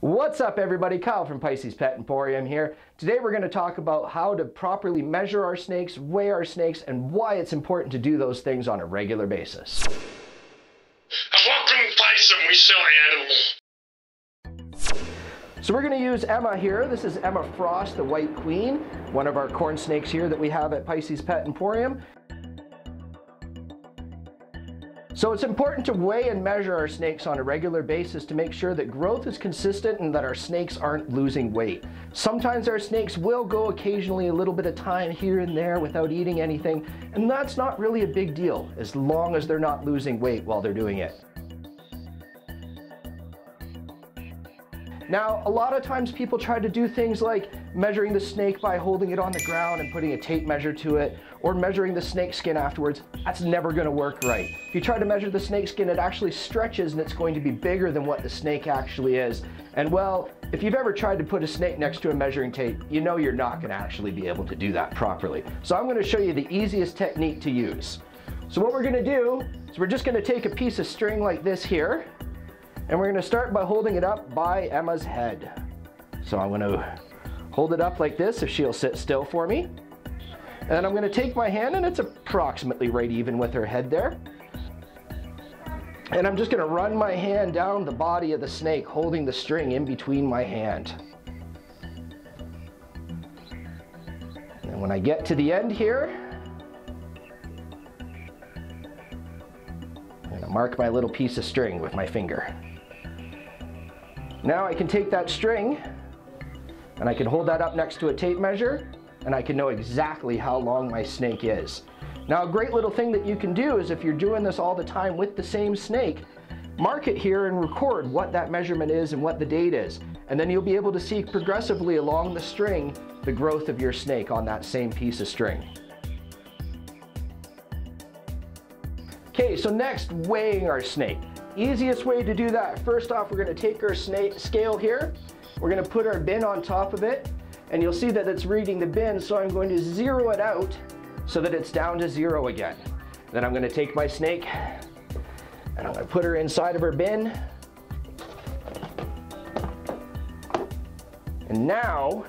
What's up everybody, Kyle from Pisces Pet Emporium here. Today we're going to talk about how to properly measure our snakes, weigh our snakes, and why it's important to do those things on a regular basis. Welcome Pisces, we sell animals. So we're going to use Emma here. This is Emma Frost, the White Queen, one of our corn snakes here that we have at Pisces Pet Emporium. So it's important to weigh and measure our snakes on a regular basis to make sure that growth is consistent and that our snakes aren't losing weight. Sometimes our snakes will go occasionally a little bit of time here and there without eating anything, and that's not really a big deal as long as they're not losing weight while they're doing it. Now, a lot of times people try to do things like measuring the snake by holding it on the ground and putting a tape measure to it, or measuring the snake skin afterwards. That's never going to work right. If you try to measure the snake skin, it actually stretches and it's going to be bigger than what the snake actually is. And well, if you've ever tried to put a snake next to a measuring tape, you know you're not going to actually be able to do that properly. So I'm going to show you the easiest technique to use. So what we're going to do is we're just going to take a piece of string like this here, and we're going to start by holding it up by Emma's head. So I'm going to hold it up like this if she'll sit still for me. And I'm going to take my hand, and it's approximately right even with her head there. And I'm just going to run my hand down the body of the snake, holding the string in between my hand. And when I get to the end here, I'm going to mark my little piece of string with my finger. Now I can take that string and I can hold that up next to a tape measure, and I can know exactly how long my snake is. Now a great little thing that you can do is if you're doing this all the time with the same snake, mark it here and record what that measurement is and what the date is. And then you'll be able to see progressively along the string the growth of your snake on that same piece of string. Okay, so next, weighing our snake. Easiest way to do that, first off, we're going to take our snake scale here. We're going to put our bin on top of it, and you'll see that it's reading the bin, so I'm going to zero it out so that it's down to zero again. Then I'm going to take my snake and I'm going to put her inside of her bin. And now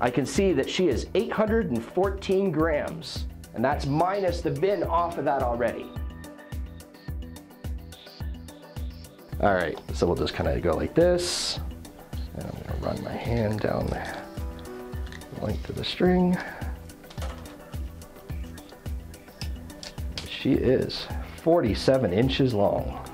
I can see that she is 814 grams, and that's minus the bin off of that already. All right, so we'll just kind of go like this. And I'm going to run my hand down the length of the string. She is 47 inches long.